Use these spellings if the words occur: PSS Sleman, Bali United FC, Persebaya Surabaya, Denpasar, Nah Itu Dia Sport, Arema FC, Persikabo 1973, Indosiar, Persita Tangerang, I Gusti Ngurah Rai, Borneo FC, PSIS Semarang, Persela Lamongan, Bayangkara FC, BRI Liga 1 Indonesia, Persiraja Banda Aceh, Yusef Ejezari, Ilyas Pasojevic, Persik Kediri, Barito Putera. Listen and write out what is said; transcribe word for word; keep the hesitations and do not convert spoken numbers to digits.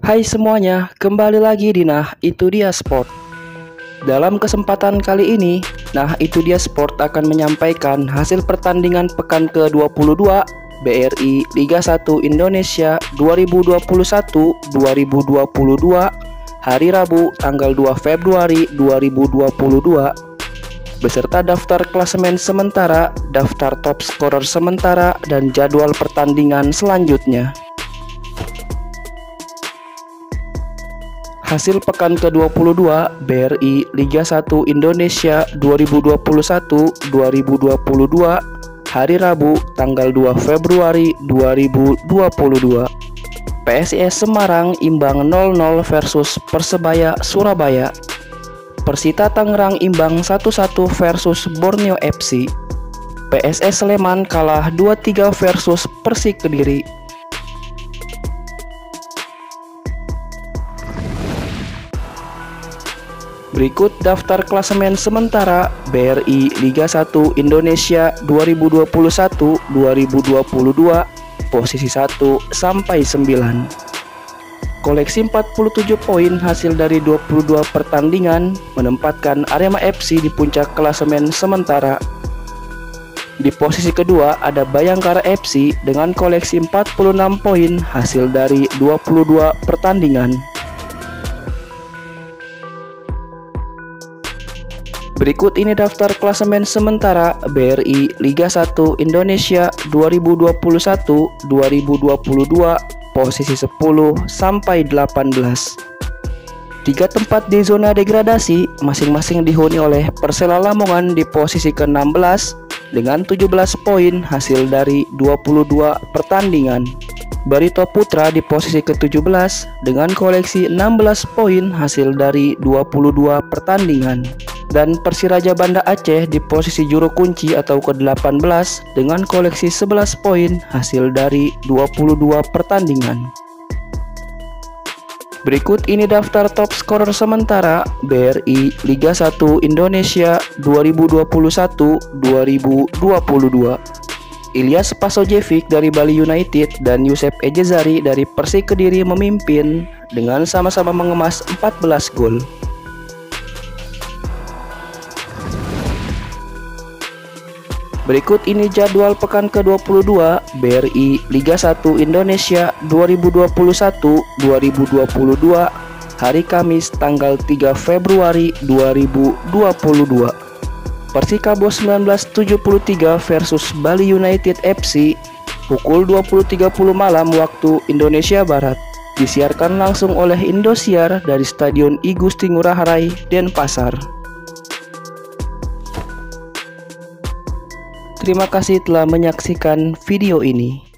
Hai semuanya, kembali lagi di Nah Itu Dia Sport. Dalam kesempatan kali ini, Nah Itu Dia Sport akan menyampaikan hasil pertandingan pekan ke dua puluh dua B R I Liga satu Indonesia dua ribu dua puluh satu dua ribu dua puluh dua hari Rabu tanggal dua Februari dua ribu dua puluh dua beserta daftar klasemen sementara, daftar top scorer sementara, dan jadwal pertandingan selanjutnya. Hasil pekan ke dua puluh dua B R I Liga satu Indonesia dua ribu dua puluh satu dua ribu dua puluh dua hari Rabu tanggal dua Februari dua ribu dua puluh dua. P S I S Semarang imbang nol nol versus Persebaya Surabaya. Persita Tangerang imbang satu satu versus Borneo F C. P S S Sleman kalah dua tiga versus Persik Kediri. Berikut daftar klasemen sementara B R I Liga satu Indonesia dua ribu dua puluh satu dua ribu dua puluh dua posisi satu sampai sembilan. Koleksi empat puluh tujuh poin hasil dari dua puluh dua pertandingan menempatkan Arema F C di puncak klasemen sementara. Di posisi kedua ada Bayangkara F C dengan koleksi empat puluh enam poin hasil dari dua puluh dua pertandingan. Berikut ini daftar klasemen sementara B R I Liga satu Indonesia dua ribu dua puluh satu dua ribu dua puluh dua posisi sepuluh sampai delapan belas. Tiga tempat di zona degradasi masing-masing dihuni oleh Persela Lamongan di posisi ke enam belas dengan tujuh belas poin hasil dari dua puluh dua pertandingan. Barito Putera di posisi ke tujuh belas dengan koleksi enam belas poin hasil dari dua puluh dua pertandingan. Dan Persiraja Banda Aceh di posisi juru kunci atau ke delapan belas dengan koleksi sebelas poin hasil dari dua puluh dua pertandingan. Berikut ini daftar top scorer sementara B R I Liga satu Indonesia dua ribu dua puluh satu dua ribu dua puluh dua. Ilyas Pasojevic dari Bali United dan Yusef Ejezari dari Persik Kediri memimpin dengan sama-sama mengemas empat belas gol. Berikut ini jadwal pekan ke dua puluh dua B R I Liga satu Indonesia dua ribu dua puluh satu dua ribu dua puluh dua hari Kamis tanggal tiga Februari dua ribu dua puluh dua. Persikabo seribu sembilan ratus tujuh puluh tiga versus Bali United F C pukul dua puluh tiga puluh malam waktu Indonesia Barat. Disiarkan langsung oleh Indosiar dari Stadion I Gusti Ngurah Rai, Denpasar. Terima kasih telah menyaksikan video ini.